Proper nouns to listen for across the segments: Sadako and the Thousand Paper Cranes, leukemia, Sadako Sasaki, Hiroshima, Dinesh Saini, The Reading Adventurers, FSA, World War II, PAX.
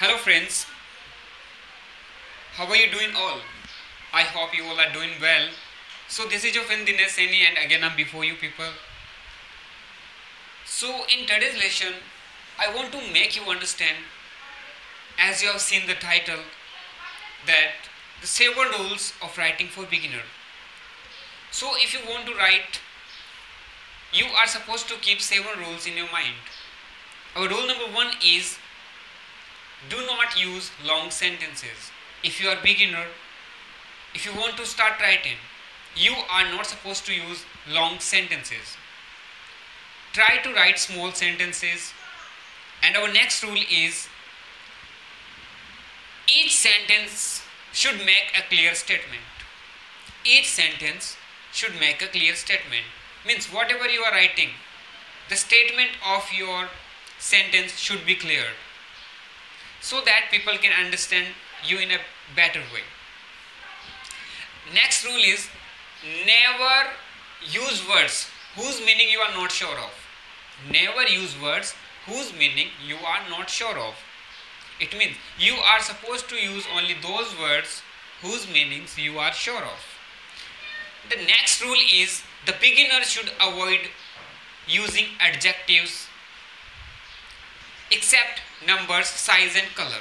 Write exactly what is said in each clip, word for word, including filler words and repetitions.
Hello friends, how are you doing all? I hope you all are doing well. So this is your friend Dinesh Saini and again I'm before you people. So in today's lesson, I want to make you understand, as you have seen the title, that the seven rules of writing for beginner. So if you want to write, you are supposed to keep seven rules in your mind. Our rule number one is, do not use long sentences. If you are a beginner, if you want to start writing, you are not supposed to use long sentences. Try to write small sentences. And our next rule is, each sentence should make a clear statement. Each sentence should make a clear statement. Means whatever you are writing, the statement of your sentence should be clear, so that people can understand you in a better way. Next rule is, never use words whose meaning you are not sure of. Never use words whose meaning you are not sure of. It means you are supposed to use only those words whose meanings you are sure of. The next rule is, the beginner should avoid using adjectives except numbers, size and color.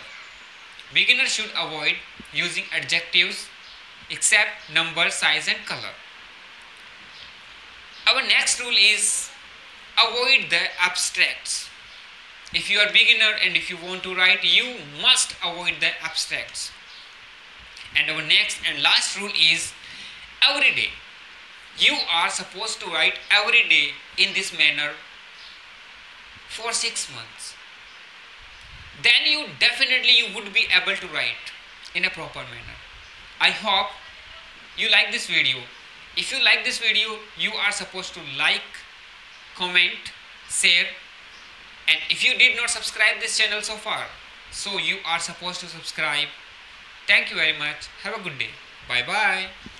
Beginner should avoid using adjectives except number, size and color. Our next rule is, avoid the abstracts. If you are a beginner and if you want to write, you must avoid the abstracts. And our next and last rule is, every day. You are supposed to write every day in this manner for six months. Then you definitely you would be able to write in a proper manner. I hope you like this video. If you like this video, you are supposed to like, comment, share, and if you did not subscribe this channel so far, so you are supposed to subscribe. Thank you very much. Have a good day. Bye bye.